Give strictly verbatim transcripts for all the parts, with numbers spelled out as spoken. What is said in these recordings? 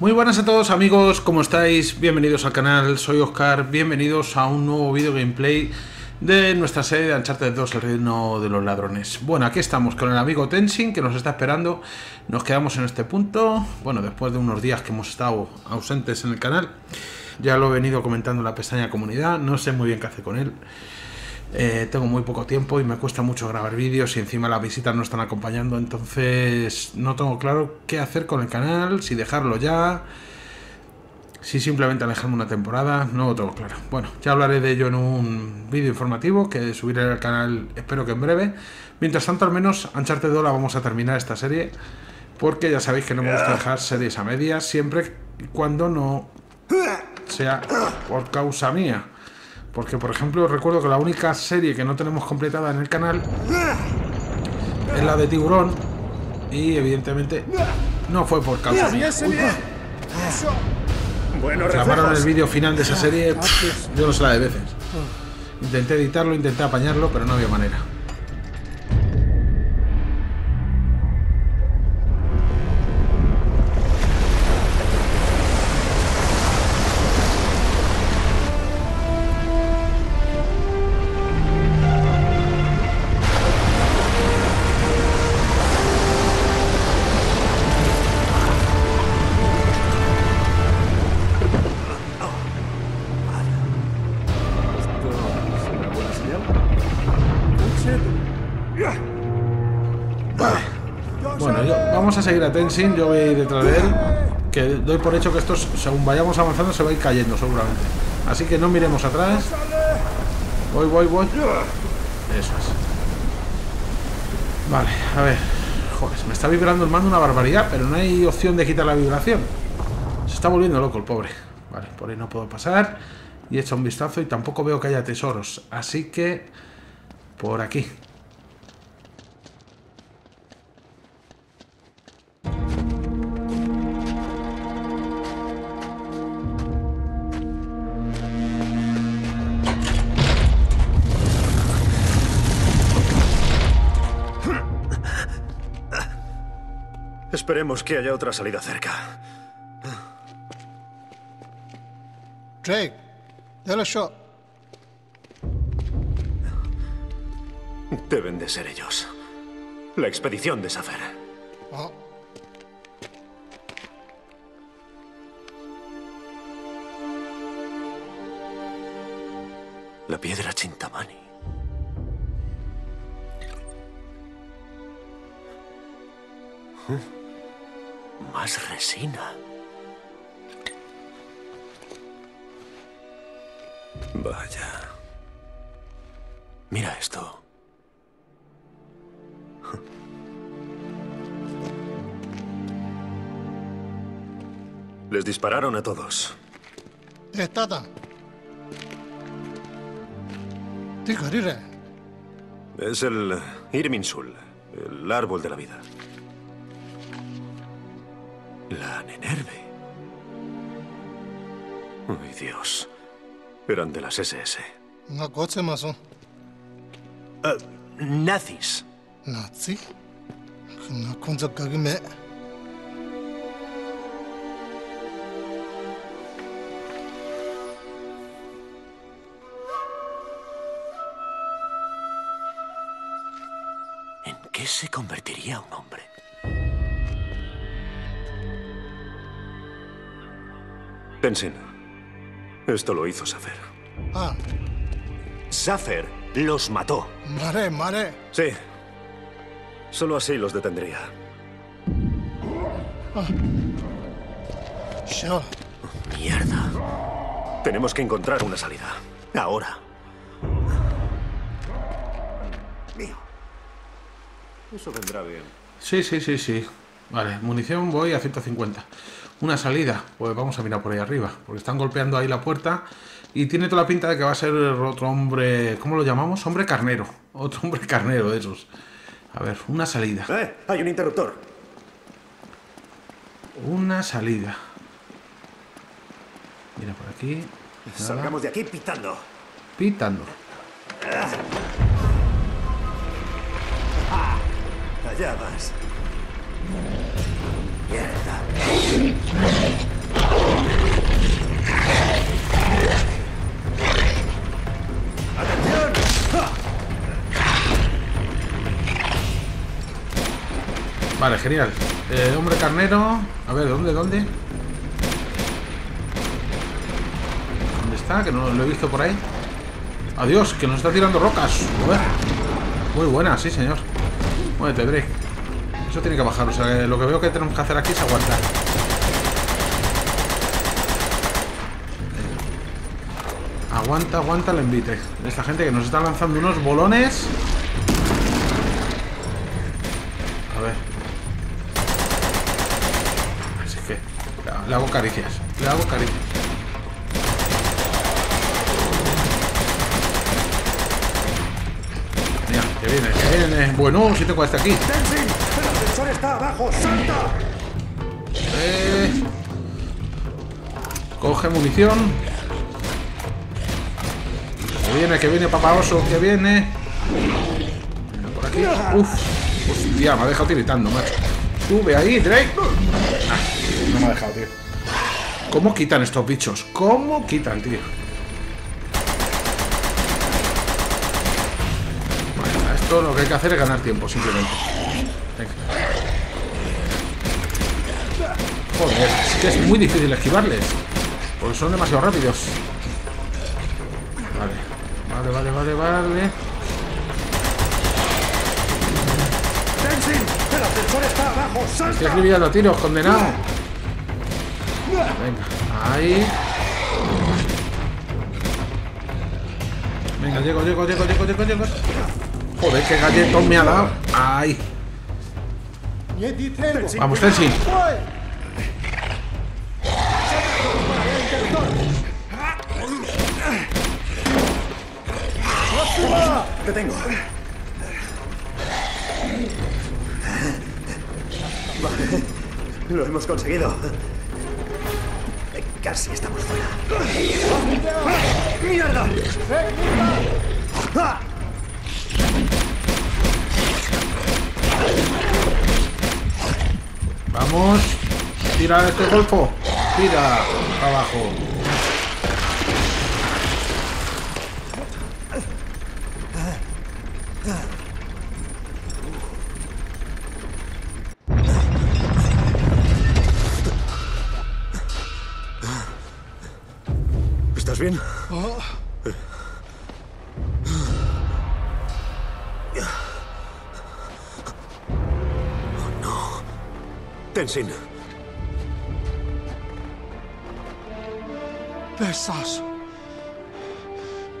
Muy buenas a todos amigos, ¿cómo estáis? Bienvenidos al canal, soy Oscar, bienvenidos a un nuevo video gameplay de nuestra serie de Uncharted dos, El Reino de los Ladrones. Bueno, aquí estamos con el amigo Tenzin, que nos está esperando. Nos quedamos en este punto, bueno, después de unos días que hemos estado ausentes en el canal. Ya lo he venido comentando en la pestaña comunidad, no sé muy bien qué hacer con él. Eh, tengo muy poco tiempo y me cuesta mucho grabar vídeos y encima las visitas no están acompañando, entonces no tengo claro qué hacer con el canal, si dejarlo ya, si simplemente alejarme una temporada, no lo tengo claro. Bueno, ya hablaré de ello en un vídeo informativo que subiré al canal, espero que en breve. Mientras tanto, al menos Uncharted dos la vamos a terminar esta serie, porque ya sabéis que no me gusta dejar series a medias, siempre y cuando no sea por causa mía. Porque, por ejemplo, recuerdo que la única serie que no tenemos completada en el canal es la de Tiburón. Y, evidentemente, no fue por causa mía. Grabaron el vídeo final de esa serie, pff, yo no sé la de veces. Intenté editarlo, intenté apañarlo, pero no había manera. Seguir a Tenzin, yo voy a ir detrás de él, que doy por hecho que estos, según vayamos avanzando, se va a ir cayendo seguramente, así que no miremos atrás. Voy, voy, voy. Eso es. Vale, a ver. Joder, me está vibrando el mando una barbaridad, pero no hay opción de quitar la vibración. Se está volviendo loco el pobre. Vale, por ahí no puedo pasar. Y he hecho un vistazo y tampoco veo que haya tesoros, así que por aquí. Esperemos que haya otra salida cerca. Drake, dale shot. Deben de ser ellos. La expedición de Schaffer. Oh. La Piedra Cintamani. ¿Eh? Más resina. Vaya. Mira esto. Les dispararon a todos. Estata. Es el Irminsul, el árbol de la vida. La Nenerve. Ay, Dios. Eran de las ese ese. No coche más. Uh, nazis. ¿Nazi? No coche cagme. ¿En qué se convertiría un hombre? Tenzin, esto lo hizo Schaffer. Ah. Schaffer los mató. Vale, vale. Sí. Solo así los detendría. Ah. Yo. Mierda. Tenemos que encontrar una salida. Ahora. Mío. Eso vendrá bien. Sí, sí, sí, sí. Vale, munición voy a ciento cincuenta. Una salida, pues vamos a mirar por ahí arriba, porque están golpeando ahí la puerta y tiene toda la pinta de que va a ser otro hombre, ¿cómo lo llamamos? Hombre carnero, otro hombre carnero de esos. A ver, una salida. Eh, hay un interruptor. Una salida. Mira por aquí. Nada. Salgamos de aquí pitando. Pitando. Ah, allá vas. Mierda. Vale, genial. Eh, hombre carnero. A ver, ¿dónde? ¿Dónde? ¿Dónde está? Que no lo he visto por ahí. Adiós, que nos está tirando rocas. Joder. Muy buena, sí, señor. Muévete, Drake. Eso tiene que bajar. O sea, que lo que veo que tenemos que hacer aquí es aguantar. Aguanta, aguanta el envite. Esta gente que nos está lanzando unos bolones. A ver. Así que le hago caricias. Le hago caricias. Mira, que viene, que viene. Bueno, si tengo este aquí. ¡Tenzin! ¡El ascensor está abajo! ¡Salta! Eh... Coge munición. Que viene, que viene, papá oso, que viene. Mira por aquí. Uf. Hostia, me ha dejado tiritando, macho. Sube ahí, Drake. Ah, no me ha dejado, tío. ¿Cómo quitan estos bichos? ¿Cómo quitan, tío? Bueno, esto lo que hay que hacer es ganar tiempo, simplemente. Venga. Joder, es que es muy difícil esquivarles. Porque son demasiado rápidos. Vale. Vale, vale, vale, vale. ¡Tenzin! ¡El ascensor está abajo! ¡Salta! Estoy escribiendo tiros, condenado. Venga, ahí. Venga, llego, llego, llego, llego, llego, llego. Joder, qué galletón me ha dado. Ahí. Vamos, Tenzin. Te tengo. Vale. Lo hemos conseguido. Casi estamos fuera. ¡Mierda! Vamos. Tira este golfo. Tira abajo. ¿Estás bien? Oh. Oh, no. Tenzin. Pesas.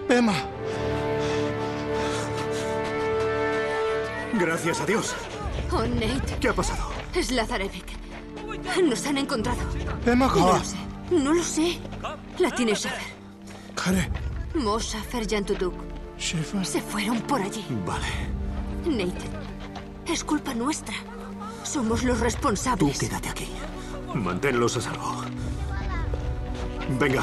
Pema. Gracias a Dios. Oh, Nate. ¿Qué ha pasado? Es Lazarevic. Nos han encontrado. Pema, ¿cómo? No lo sé. No lo sé. La tiene Schaffer. Care. Mo, Schaffer, Jantuduk. Schaffer. Se fueron por allí. Vale. Nathan, es culpa nuestra. Somos los responsables. Tú quédate aquí. Manténlos a salvo. Venga.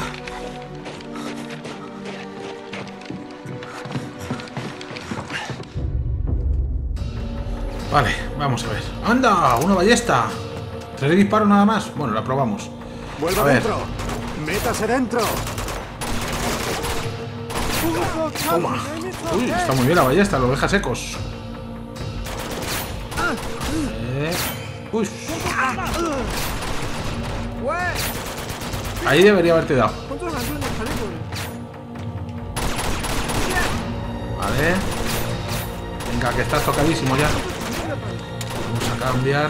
Vale, vamos a ver. ¡Anda! ¡Una ballesta! ¿Tres disparos nada más? Bueno, la probamos. ¡Vuelva adentro! ¡Métase dentro! ¡Toma! Uy, está muy bien la ballesta, lo deja secos. Eh... Uy. Ahí debería haberte dado. Vale. Venga, que estás tocadísimo ya. Vamos a cambiar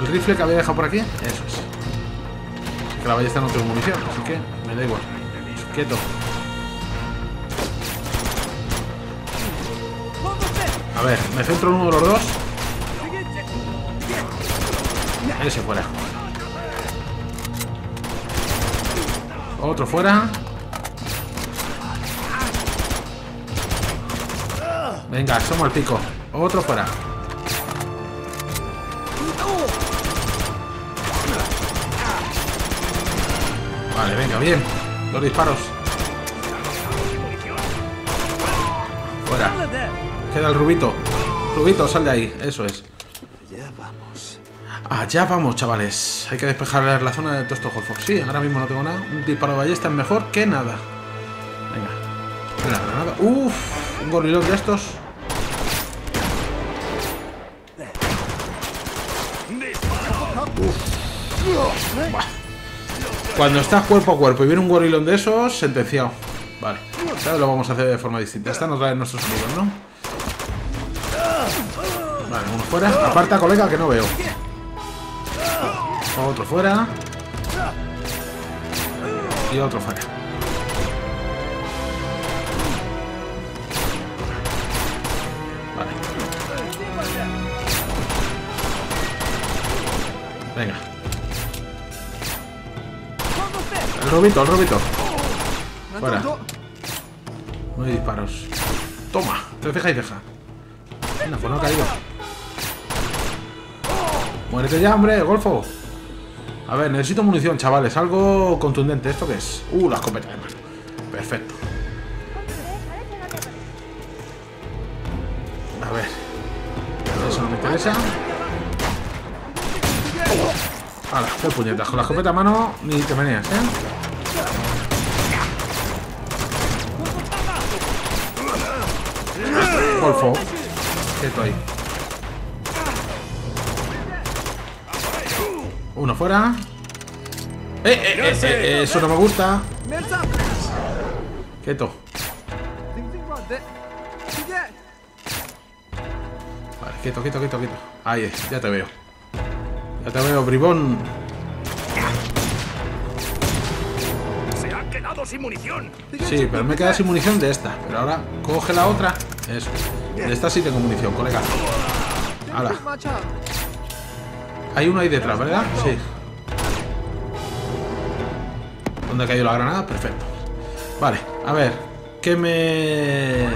el rifle que había dejado por aquí. Eso es. La ballesta no tengo munición, así que me da igual. Quieto. A ver, me centro en uno de los dos. Ese fuera. Otro fuera. Venga, somos el pico. Otro fuera. Vale, venga, bien. Dos disparos. Fuera. Queda el rubito. Rubito, sal de ahí. Eso es. Allá vamos. Allá vamos, chavales. Hay que despejar la zona de todos estos golfos. Sí, ahora mismo no tengo nada. Un disparo de ballesta es mejor que nada. Venga. Una granada. Uff, un gorilón de estos. Bah. Cuando estás cuerpo a cuerpo y viene un gorilón de esos, sentenciado. Vale, ahora lo vamos a hacer de forma distinta. Esta nos da en nuestros amigos, ¿no? Vale, uno fuera. Aparta, colega, que no veo. Otro fuera. Y otro fuera. Vale. Venga. El robito, el robito. Fuera. No hay disparos. Toma, te deja y deja. Venga, pues no ha caído. Muérete ya, hombre, golfo. A ver, necesito munición, chavales. Algo contundente. ¿Esto qué es? Uh, la escopeta de mano. Perfecto. A ver. Eso no me interesa. Hala, qué puñetas. Con la escopeta a mano ni te meneas, ¿eh? Golfo. Quieto ahí. Uno fuera. ¡Eh, eh, eh, eh! Eso no me gusta. Quieto. Vale, quieto, quieto, quieto, quieto. Ahí es, ya te veo. Ya te veo, bribón. Se ha quedado sin munición. Sí, pero me he quedado sin munición de esta. Pero ahora coge la otra. Eso. De esta sí tengo munición, colega. Ahora. Hay uno ahí detrás, ¿verdad? Sí. ¿Dónde ha caído la granada? Perfecto. Vale, a ver. ¿Qué me...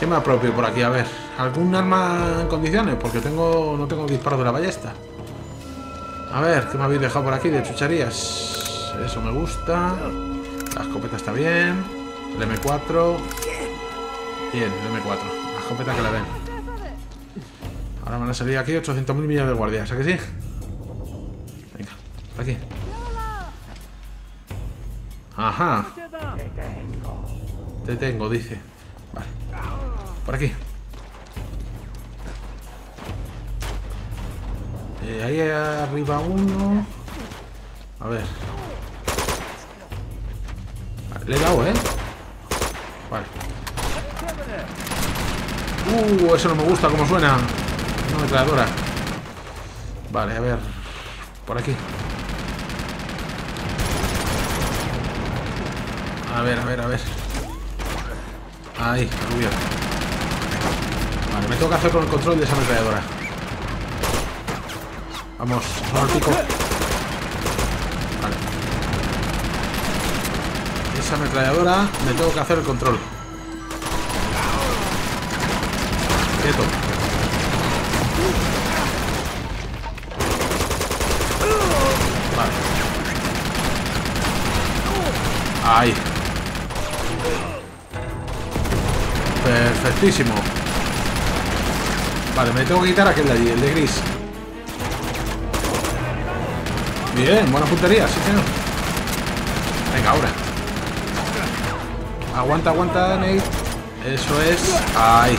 ¿Qué me apropio por aquí? A ver. ¿Algún arma en condiciones? Porque tengo... no tengo disparo de la ballesta. A ver, ¿qué me habéis dejado por aquí de chucharías? Eso me gusta. La escopeta está bien. El eme cuatro. Bien, el eme cuatro. La escopeta que la ven. Ahora van a salir aquí ochocientos mil millas de guardia, ¿sabes que sí? Venga, por aquí. Ajá. Te tengo, dice. Vale. Por aquí. Eh, ahí arriba uno. A ver. Vale, le he dado, ¿eh? Vale. Uh, eso no me gusta como suena. Una metralladora. Vale, a ver. Por aquí. A ver, a ver, a ver. Ahí, rubio. Vale, me tengo que hacer con el control de esa metralladora. Vamos, vamos al pico. Vale. Esa metralladora me tengo que hacer el control. Quieto. Vale. Ahí. Perfectísimo. Vale, me tengo que quitar aquel de allí, el de gris. Bien, buena puntería, sí señor. Venga, ahora. Aguanta, aguanta, Nate. Eso es. Ahí.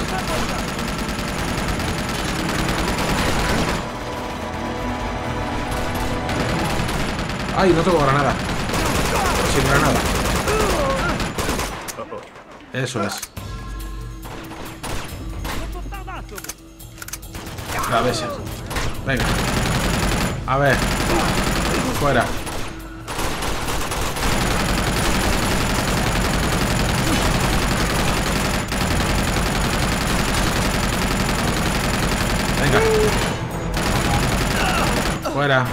¡Ay, no tengo granada! Sin granada. Eso es. A veces. Venga. A ver. Fuera. Venga. Fuera.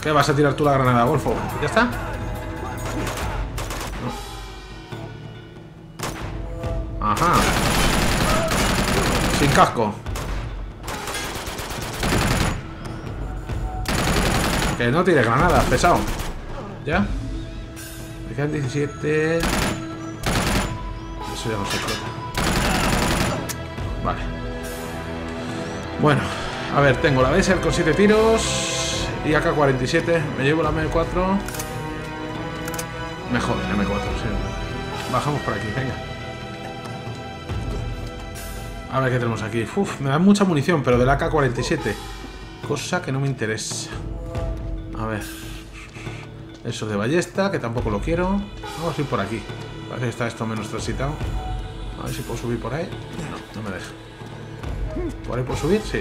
¿Qué vas a tirar tú la granada, golfo? ¿Ya está? No. Ajá. Sin casco. Que no tire granadas, pesado. ¿Ya? Me quedan diecisiete. Eso ya no se puede. Vale. Bueno. A ver, tengo la B S R con siete tiros. Y a ka cuarenta y siete, me llevo la eme cuatro. Me jode la eme cuatro, sí. Bajamos por aquí, venga. A ver qué tenemos aquí. Uf, me dan mucha munición, pero de la a ka cuarenta y siete. cosa que no me interesa. A ver. Eso de ballesta, que tampoco lo quiero. Vamos a ir por aquí. Parece que está esto menos transitado. A ver si puedo subir por ahí. No, no me deja. ¿Por ahí puedo subir? Sí.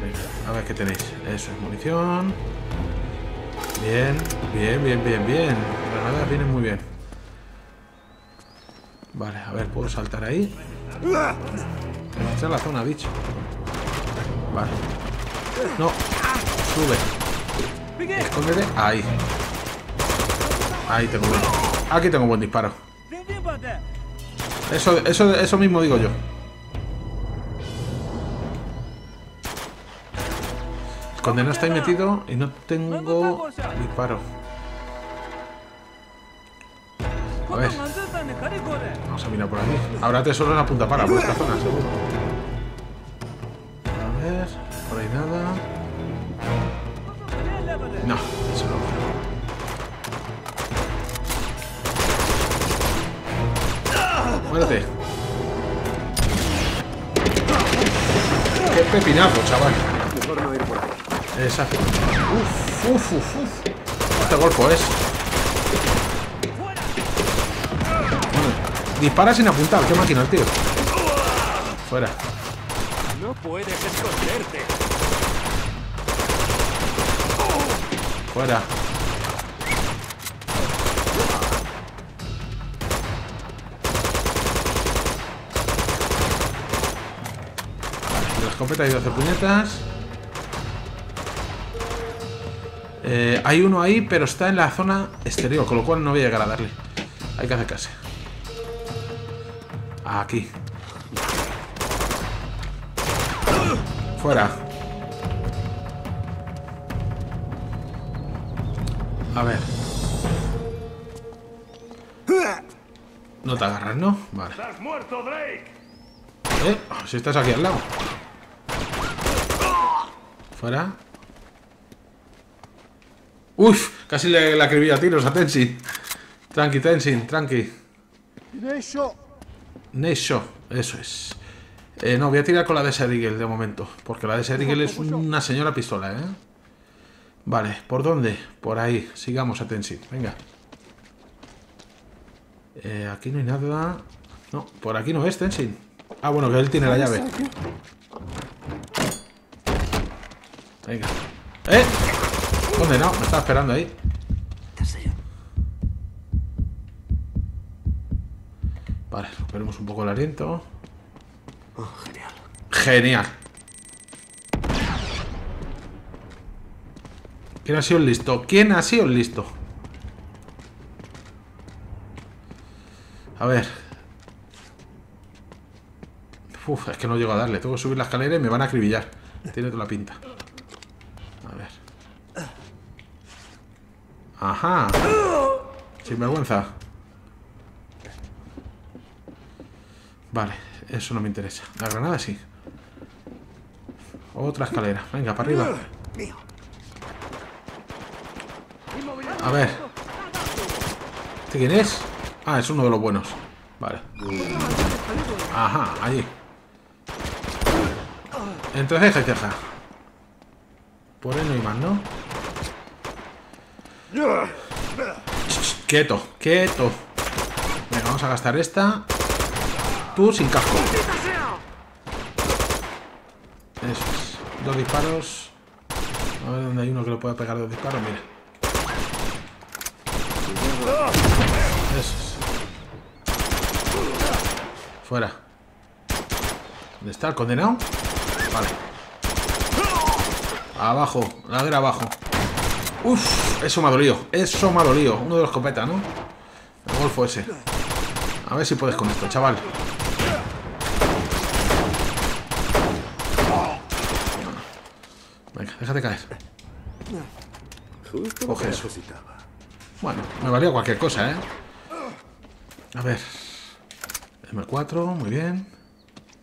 Venga, a ver qué tenéis. Eso es munición. Bien, bien, bien, bien, bien. Granadas vienen muy bien. Vale, a ver, ¿puedo saltar ahí? Esta es la zona, bicho. Vale. No, sube. Escóndete. Ahí. Ahí tengo uno. Aquí tengo un buen disparo. Eso, eso, eso mismo digo yo. Esconde, no estáis metido y no tengo disparo. A ver. Vamos a mirar por aquí. Habrá tesoro en la punta para, por esta zona, seguro. A ver, por ahí nada. No, eso no. Muérete. Qué pepinazo, chaval. Mejor no ir por aquí. Exacto. Uf, uf, uf, uf. Este golpe es. Bueno, dispara sin apuntar. Qué máquina el tío. Fuera. No puedes esconderte. Fuera. Escopeta y doce puñetas. Eh, hay uno ahí, pero está en la zona exterior, con lo cual no voy a llegar a darle. Hay que hacer casi. Aquí. Fuera. A ver. No te agarras, ¿no? Vale. Estás muerto, Drake. Eh, si estás aquí al lado. Fuera. Uf, casi le la acribillé a tiros a Tenzin. Tranqui, Tenzin, tranqui. Neisho, eso es. Eh, no, voy a tirar con la de Serigel de momento. Porque la de Serigel es una señora pistola, ¿eh? Vale, ¿por dónde? Por ahí. Sigamos a Tenzin, venga. Eh, aquí no hay nada. No, por aquí no es, Tenzin. Ah, bueno, que él tiene la llave. Venga. ¡Eh! Condenado, me estaba esperando ahí. Vale, recuperemos un poco el aliento. Oh, genial. Genial. ¿Quién ha sido el listo? ¿Quién ha sido el listo? A ver. Uf, es que no llego a darle. Tengo que subir la escalera y me van a acribillar. Tiene toda la pinta. Ajá. Sin vergüenza. Vale, eso no me interesa. La granada sí. Otra escalera. Venga, para arriba. A ver. ¿Este quién es? Ah, es uno de los buenos. Vale. Ajá, allí. Entre ceja y ceja. Por ahí no hay más, ¿no? Quieto, quieto. Venga, vamos a gastar esta. Tú sin casco. Eso es. Dos disparos. A ver dónde hay uno que le pueda pegar dos disparos. Mira. Eso es. Fuera. ¿Dónde está el condenado? Vale. Abajo. Ladera abajo. Uff, eso me ha dolido, eso me ha dolido. Uno de los escopetas, ¿no? El golfo ese. A ver si puedes con esto, chaval. Venga, déjate caer. Coge eso. Bueno, me valía cualquier cosa, ¿eh? A ver. eme cuatro, muy bien.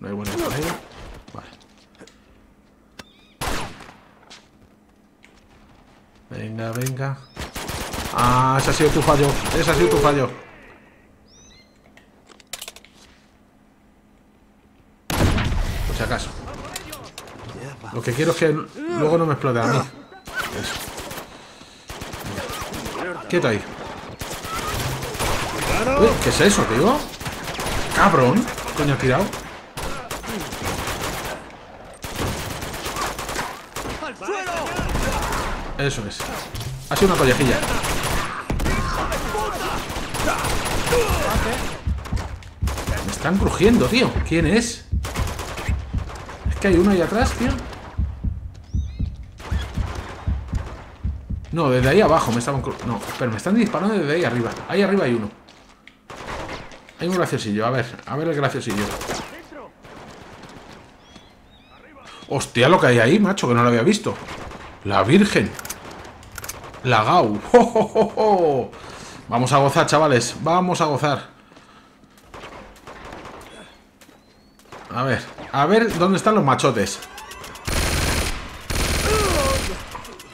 No hay buena escalera. Vale. Venga, venga. Ah, ese ha sido tu fallo. Ese ha sido tu fallo. Por si acaso. Lo que quiero es que luego no me explote a mí. Eso. Quieto ahí. Uy, ¿qué es eso, tío? Cabrón. Coño, tirado. Eso es. Ha sido una collejilla. Me están crujiendo, tío. ¿Quién es? Es que hay uno ahí atrás, tío. No, desde ahí abajo me estaban... No, pero me están disparando desde ahí arriba. Ahí arriba hay uno. Hay un graciosillo, a ver, a ver el graciosillo. Hostia, lo que hay ahí, macho, que no lo había visto. La Virgen. La Gau. ¡Oh, oh, oh! Vamos a gozar, chavales. Vamos a gozar. A ver, a ver dónde están los machotes.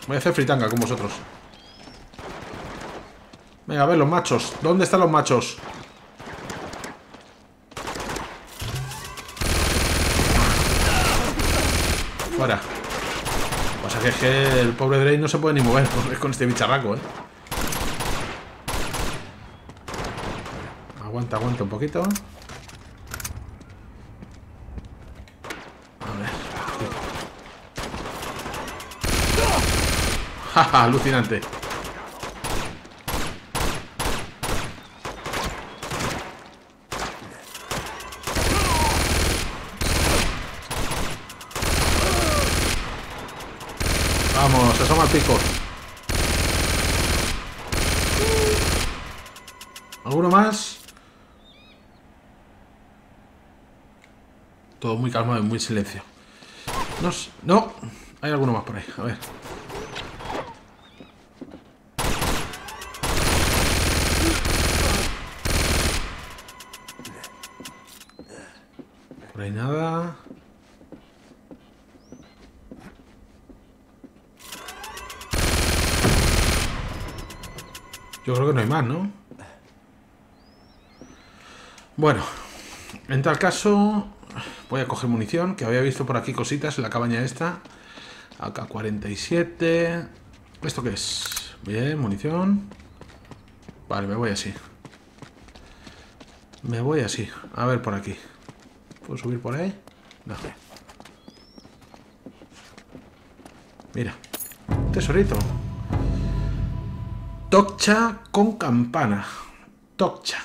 Voy a hacer fritanga con vosotros. Venga, a ver, los machos. ¿Dónde están los machos? Fuera. O sea que es que el pobre Drake no se puede ni mover con este bicharraco, eh. Aguanta, aguanta un poquito. A ver. Jaja, alucinante. Vamos, asoma el pico. ¿Alguno más? Todo muy calmado y muy silencio. No, no, hay alguno más por ahí, a ver. Por ahí nada. Yo creo que no hay más, ¿no? Bueno, en tal caso voy a coger munición, que había visto por aquí cositas en la cabaña esta. A K cuarenta y siete. ¿Esto qué es? Bien, munición. Vale, me voy así. Me voy así. A ver por aquí. ¿Puedo subir por ahí? No. Mira. Un tesorito. Tokcha con campana. Tokcha.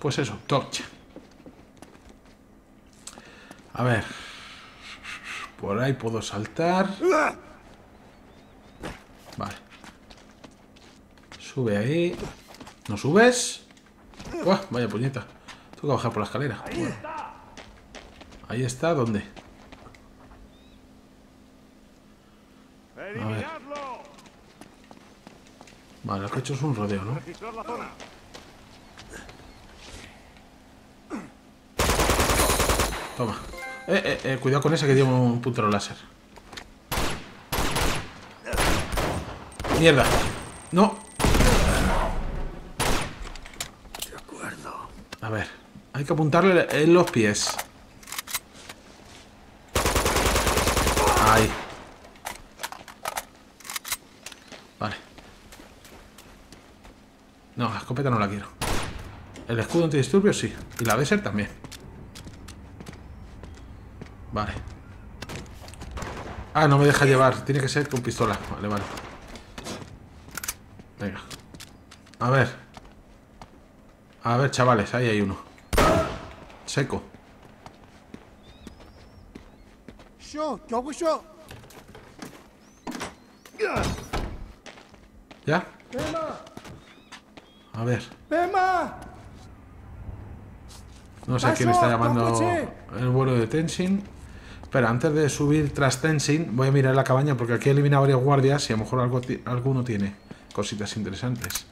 Pues eso, Tokcha. A ver. Por ahí puedo saltar. Vale. Sube ahí. ¿No subes? Uah, vaya puñeta. Tengo que bajar por la escalera. Bueno. Ahí está, ¿dónde? A ver. Vale, lo que he hecho es un rodeo, ¿no? Toma. Eh, eh, eh, cuidado con ese que tiene un puntero láser. Mierda. No. De acuerdo. A ver, hay que apuntarle en los pies. Ahí. No, la escopeta no la quiero. El escudo antidisturbios sí. Y la Desert también. Vale. Ah, no me deja llevar. Tiene que ser con pistola. Vale, vale. Venga. A ver. A ver, chavales. Ahí hay uno. Seco. ¿Ya? A ver. No sé quién está llamando el vuelo de Tenzin. Pero antes de subir tras Tenzin, voy a mirar la cabaña porque aquí he eliminado varios guardias y a lo mejor algo, alguno tiene cositas interesantes.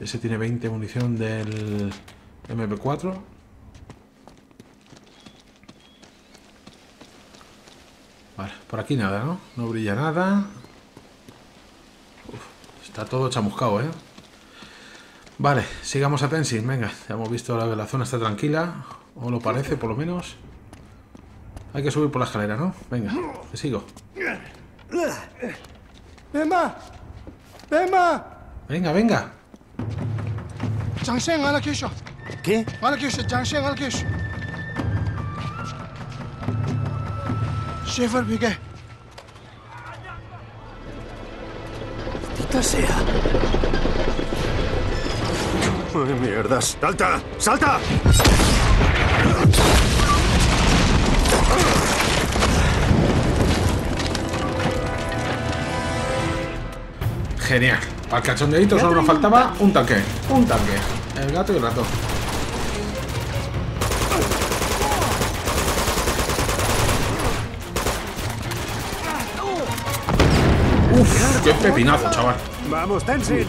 Ese tiene veinte munición del M P cuatro. Vale, por aquí nada, ¿no? No brilla nada. Uf, está todo chamuscado, ¿eh? Vale, sigamos a Tenzin, venga, ya hemos visto que la zona está tranquila, o lo parece por lo menos. Hay que subir por la escalera, ¿no? Venga, te sigo. ¡Venga! ¡Venga! Venga, venga. ¿Qué? Schaffer, Piqué. ¡Maldita sea! ¡Ay, mierda! ¡Salta! ¡Salta! Genial. Para el cachondeito solo nos faltaba un tanque. Un tanque. El gato y el ratón. Uf, qué pepinazo, chaval. Vamos, Tenzin.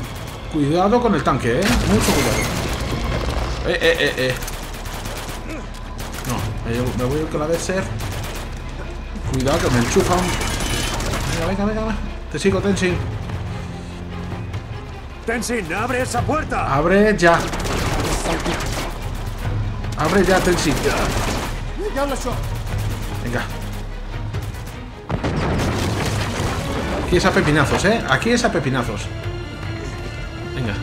Cuidado con el tanque, eh. Mucho cuidado. Eh, eh, eh, eh. No, me voy a ir con la de ser. Cuidado que me enchufan. Venga, venga, venga, venga. Te sigo, Tenzin. Tenzin, abre esa puerta. Abre ya. Abre ya, Tenzin. Venga. Aquí es a pepinazos, eh. Aquí es a pepinazos. Venga.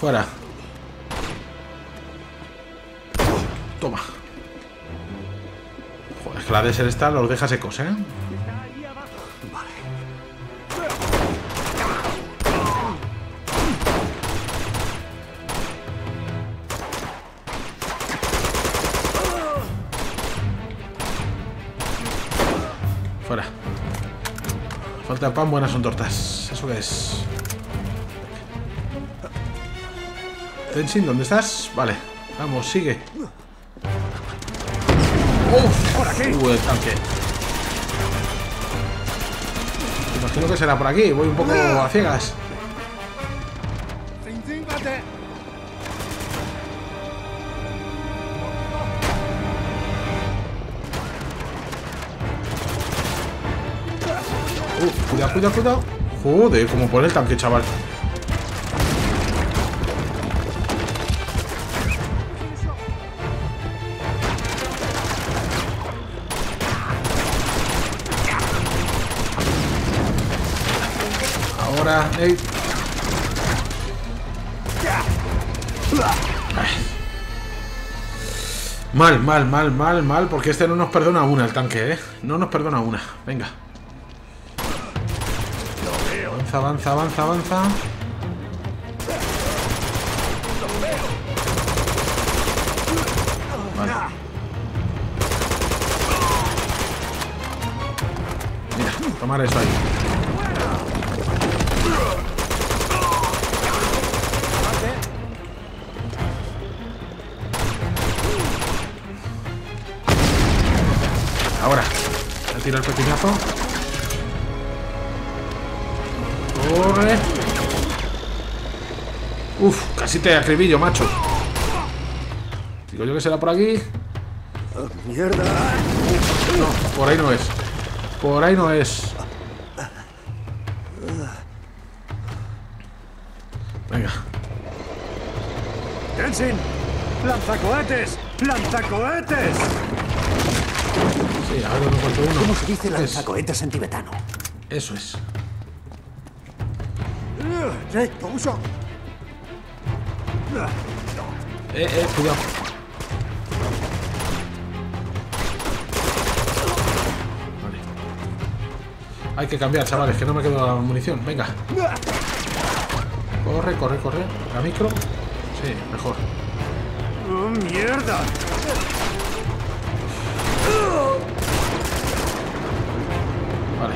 Fuera. Toma. Joder, es que la de ser esta los deja secos, eh. Falta pan, buenas son tortas. Eso que es. Tenzin, ¿dónde estás? Vale, vamos, sigue. ¡Uf! ¡Por aquí! ¡Uh, el tanque! Imagino que será por aquí. Voy un poco a ciegas. Cuidado, cuidado, cuidado. Joder, como pone el tanque, chaval. Ahora, ey. Ay. Mal, mal, mal, mal, mal. Porque este no nos perdona una, el tanque, eh. No nos perdona una. Venga. Avanza, avanza, avanza. Vale. Mira, tomar eso ahí. Ahora, le tiro el pepinazo. Corre. Uf, casi te acribillo, macho. Digo yo que será por aquí. Mierda. No, por ahí no es. Por ahí no es. Venga. Tenzin, lanzacohetes, lanzacohetes. Sí, ahora no falta uno. ¿Cómo se dice lanzacohetes en tibetano? Eso es. Eh, eh, cuidado. Vale. Hay que cambiar, chavales, que no me quedo la munición. Venga. Corre, corre, corre. La micro. Sí, mejor. Oh, mierda. Vale.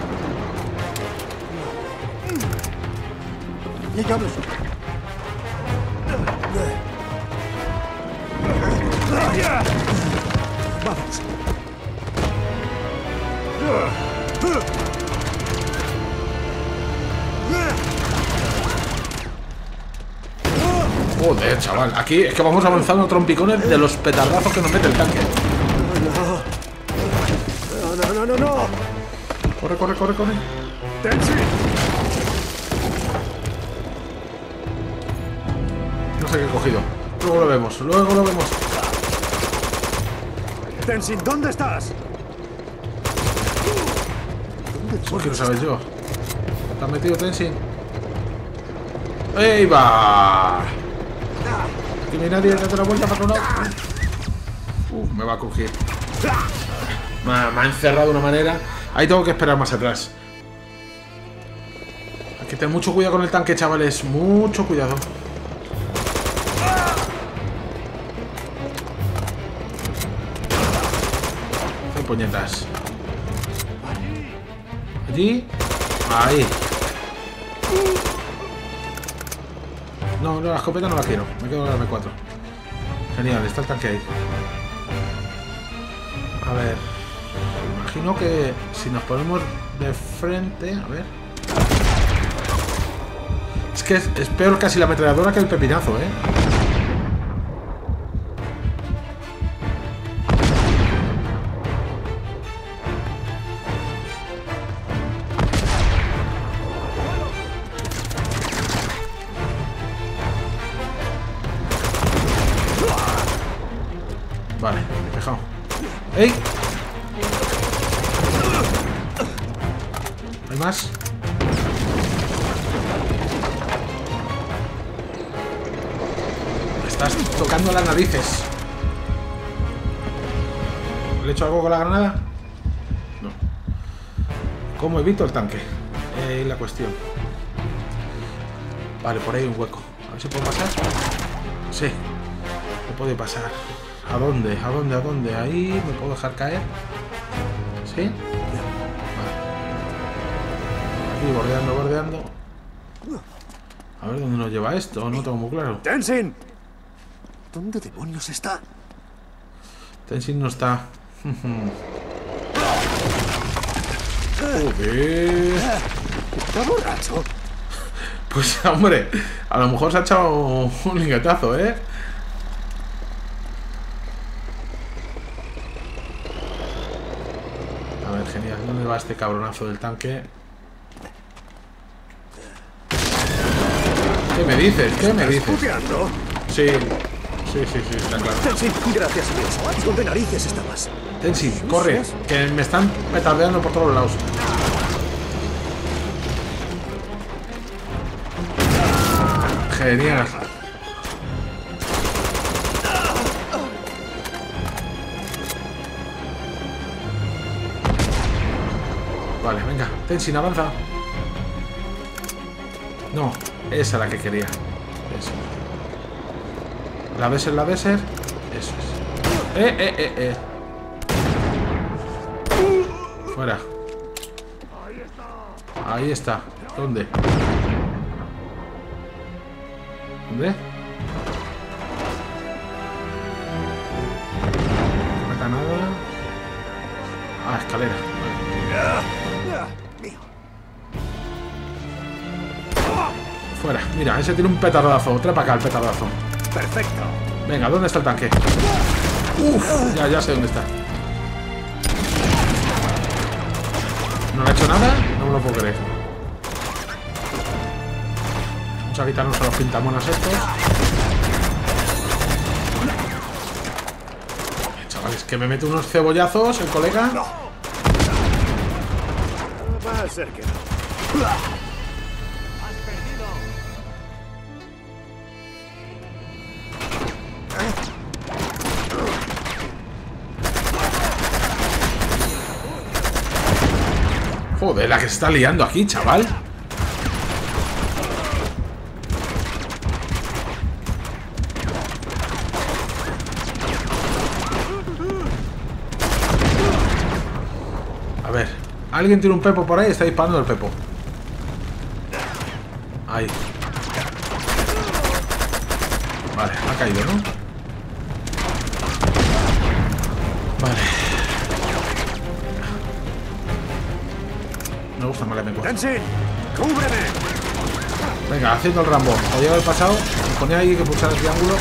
Joder, chaval, aquí es que vamos avanzando trompicones de los petardazos que nos mete el tanque. No, no, no, no, no. Corre, corre, corre, corre. No sé qué he cogido. Luego lo vemos, luego lo vemos. Tenzin, ¿dónde estás? ¿Por qué lo sabes yo? ¿Te has metido, Tenzin? ¡Ey, va! Que no hay nadie, date la vuelta para un lado. Uf, me va a coger. Me ha, me ha encerrado de una manera. Ahí tengo que esperar más atrás. Hay que tener mucho cuidado con el tanque, chavales. Mucho cuidado. Hay puñetas. Allí. Ahí. No, no, la escopeta no la quiero. Me quedo con la eme cuatro. Genial, está el tanque ahí. A ver. Imagino que si nos ponemos de frente. A ver. Es que es, es peor casi la ametralladora que el pepinazo, ¿eh? Vale, despejado. ¡Ey! ¿Hay más? Me estás tocando las narices. ¿Le he hecho algo con la granada? No. ¿Cómo evito el tanque? Eh, la cuestión. Vale, por ahí hay un hueco. A ver si puedo pasar. Sí. No puedo pasar. ¿A dónde? ¿A dónde? ¿A dónde? Ahí me puedo dejar caer. ¿Sí? Vale. Aquí bordeando, bordeando. A ver dónde nos lleva esto, no tengo muy claro. ¡Tenzin! ¿Dónde demonios está? Tenzin no está. Joder. ¿Está borracho? Pues hombre, a lo mejor se ha echado un lingatazo, ¿eh? Genial, ¿dónde va este cabronazo del tanque? ¿Qué me dices? ¿Qué me dices? Sí, sí, sí, sí, está claro. Tenzin, gracias a Dios. ¿Dónde narices estabas? Tenzin, corre, que me están petardeando por todos lados. Genial. Vale, venga, Tenzin, avanza. No, esa es la que quería. Eso. La Besser, la Besser. Eso es. Eh, eh, eh, eh. Fuera. Ahí está. ¿Dónde? ¿Dónde? No mata nada. Ah, escalera. Fuera, mira, ese tiene un petardazo. Trae para acá el petardazo. Perfecto. Venga, ¿dónde está el tanque? Uf, ya, ya sé dónde está. ¿No le ha hecho nada? No me lo puedo creer. Vamos a quitarnos a los pintamonas estos. Chavales, que me mete unos cebollazos el colega. Va a ser que no. Joder, la que se está liando aquí, chaval. A ver, alguien tiene un pepo por ahí y está disparando el pepo. Ahí. Vale, ha caído, ¿no? Vale. Me gusta más la eme cuatro. ¡Tenzin! ¡Cúbreme! Venga, haciendo el Rambo. O llega el pasado. Me ponía ahí que pulsar el triángulo.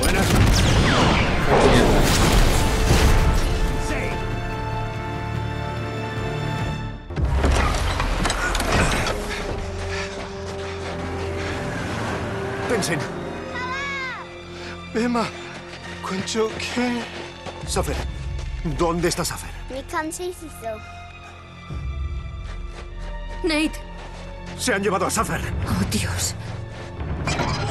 Buenas. Tenzin. Emma, ¿cuánto qué? Schaffer, ¿dónde está Schaffer? Nate. Se han llevado a Schaffer. Oh, Dios.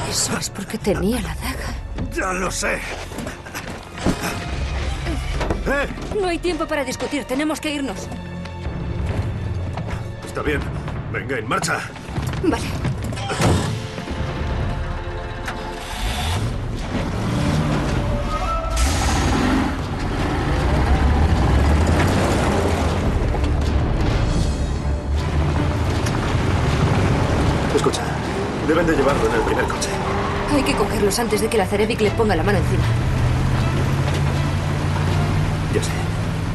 Eso es porque tenía la daga. Ya lo sé. ¿Eh? No hay tiempo para discutir. Tenemos que irnos. Está bien. Venga, en marcha. Vale. Escucha, deben de llevarlo en el primer coche. Hay que cogerlos antes de que Lazarevic le ponga la mano encima. Ya sé,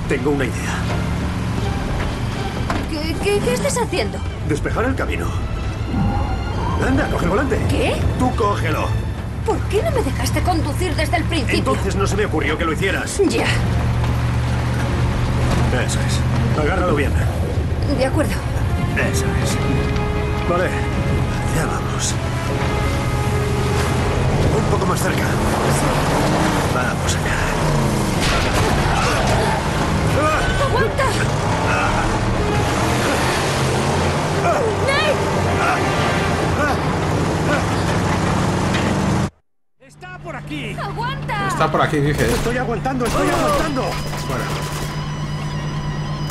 tengo una idea. ¿Qué, qué, qué estás haciendo? Despejar el camino. Anda, coge el volante. ¿Qué? Tú cógelo. ¿Por qué no me dejaste conducir desde el principio? Entonces no se me ocurrió que lo hicieras. Ya. Eso es. Agárralo bien. De acuerdo. Eso es. Vale. Ya vamos. Un poco más cerca. Vamos allá. ¡Aguanta! ¡Está por aquí! ¡Aguanta! Está por aquí, dije. Estoy aguantando, estoy oh. aguantando. Bueno.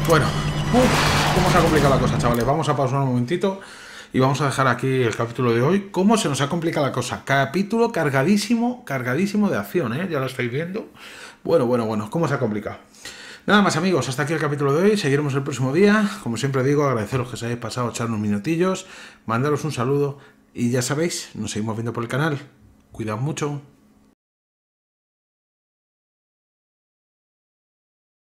Bueno. Uf, cómo se ha complicado la cosa, chavales. Vamos a pausar un momentito y vamos a dejar aquí el capítulo de hoy. Cómo se nos ha complicado la cosa. Capítulo cargadísimo, cargadísimo de acción, ¿eh? Ya lo estáis viendo. Bueno, bueno, bueno. Cómo se ha complicado. Nada más, amigos, hasta aquí el capítulo de hoy. Seguiremos el próximo día. Como siempre digo, agradeceros que os hayáis pasado a echar unos minutillos, mandaros un saludo y ya sabéis, nos seguimos viendo por el canal. Cuidad mucho.